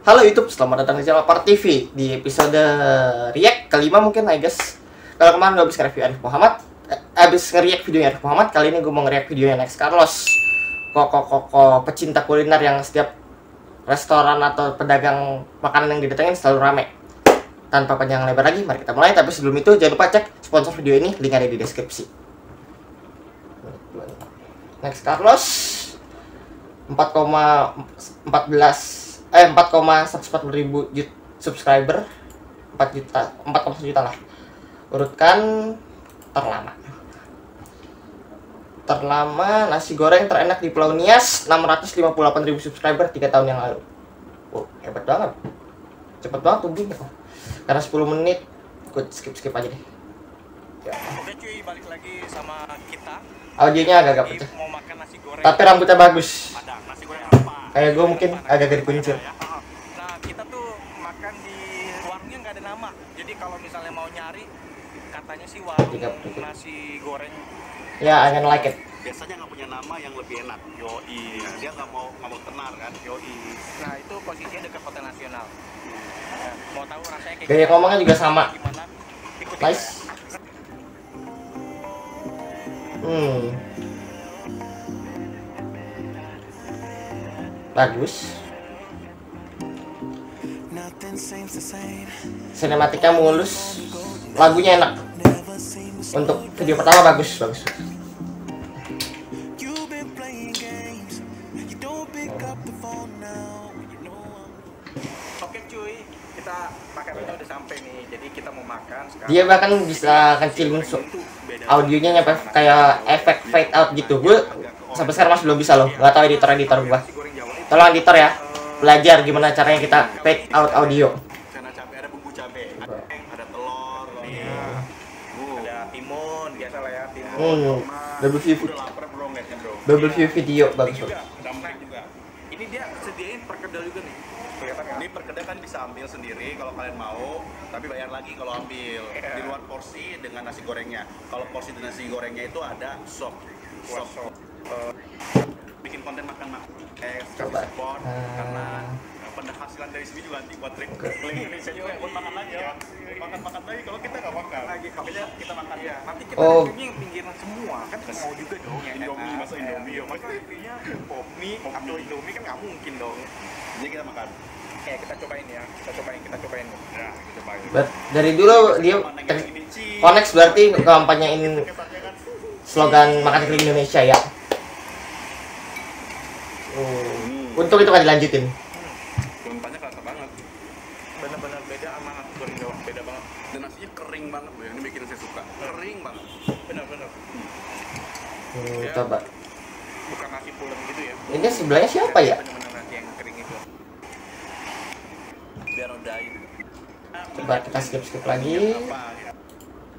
Halo YouTube, selamat datang di channel Aparo TV. Di episode react kelima mungkin, I guess. Kalau kemarin gue habis nge-review Arif Muhammad, habis nge-react videonya Arif Muhammad, kali ini gue mau nge-react videonya Nex Carlos. Koko pecinta kuliner yang setiap restoran atau pedagang makanan yang didatengin selalu rame. Tanpa panjang lebar lagi, mari kita mulai. Tapi sebelum itu, jangan lupa cek sponsor video ini, link ada di deskripsi. Nex Carlos 4,140.000 subscriber, 4,1 juta lah. Urutkan terlama nasi goreng terenak di Pulau Nias, 658.000 subscriber 3 tahun yang lalu. Oh, hebat banget, cepet banget tumbuhnya kok. Karena 10 menit gue skip aja deh ya. Oke cuy, balik lagi sama kita. Audionya agak pecah, tapi rambutnya bagus. Kayak gue mungkin agak dari kuncir. Nah, kita tuh makan di warungnya nggak ada nama. Jadi kalau misalnya mau nyari, katanya sih warung nasi goreng. Ya, I can like it. Biasanya nggak punya nama yang lebih enak. Yoi, dia nggak mau tenar kan? Yoi. Nah, itu posisinya dekat Kota Nasional. Mau tahu rasanya kayak gaya ngomongnya juga sama. Nice. Bagus. Sinematiknya mulus, lagunya enak. Untuk video pertama bagus. Oke cuy, kita makanannya udah sampai nih. Jadi kita mau makan sekarang. Dia bahkan bisa kecilin audionya nyampe kayak efek fade out gitu. Gue sampai sekarang masih belum bisa loh. Gak tau editor gua. Tolong editor ya, belajar gimana caranya kita fade out audio. Karena cabai, ada bumbu cabai, ada telur, ada timun, biasa lah ya, timun. Double view video, bagus. Ini dia sediain perkedel juga nih. Ini perkedel kan bisa ambil sendiri kalau kalian mau, tapi bayar lagi kalau ambil. Di luar porsi dengan nasi gorengnya. Kalau porsi dengan nasi gorengnya itu ada sop. Bikin konten makan. Coba. Karena penghasilan dari sini juga nanti buat trip keliling Indonesia juga buat makan lagi ya. Makan lagi kalau kita nggak makan. Lagi kapalnya kita makan ya. Nanti kita keliling pinggiran semua kan mau juga dong. Indomie masuk Indomie ya. Masuk intinya kopi, atau Indomie kan nggak mungkin dong. Jadi kita makan. Oke, kita cobain ya. Kita cobain. Nah, cobain. Dari dulu dia Konex berarti kampanyain slogan makan keliling Indonesia ya. Untung itu kan dilanjutin. Rempahnya kerasa banget. Benar-benar beda sama nasi goreng Jawa, beda banget. Dan nasinya kering banget loh, ini bikin saya suka. Kering banget. Benar-benar. Ya, coba. Bukan nasi pulen gitu ya. Ini sebelahnya siapa ya? Benar-benar nasi yang kering itu. Biar odain. Coba kita skip lagi.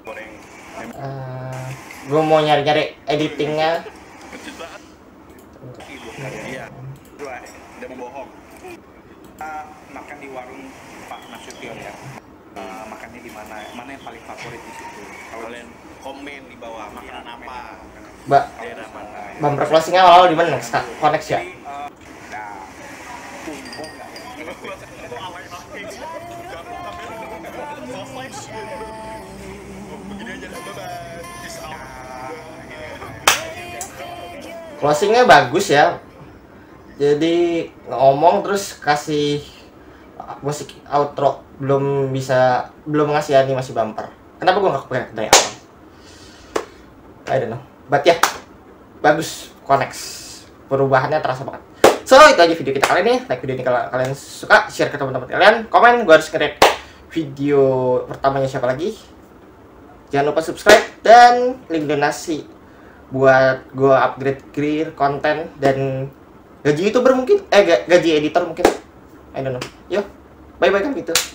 Goreng. Gue mau nyari-nyari editingnya. Kecil banget. Iya. Dia bohong. Makan di warung Pak Nasution ya. Makannya di mana? Mana yang paling favorit di situ? Kalian komen di bawah makanan apa? Mbak. Bumper closing-nya awal di mana? Konex ya. Closing-nya bagus ya. Jadi ngomong terus kasih musik outro, belum ngasih animasi bumper. Kenapa gue nggak kepikiran dari awal? I don't know. But ya, bagus, Konex. Perubahannya terasa banget. So itu aja video kita kali ini. Like video ini kalau kalian suka, share ke teman-teman kalian. Komen, gue harus nge-react video pertamanya siapa lagi. Jangan lupa subscribe dan link donasi buat gue upgrade gear, konten dan gaji YouTuber mungkin, gaji editor mungkin, I don't know. Yo, bye-bye kan gitu.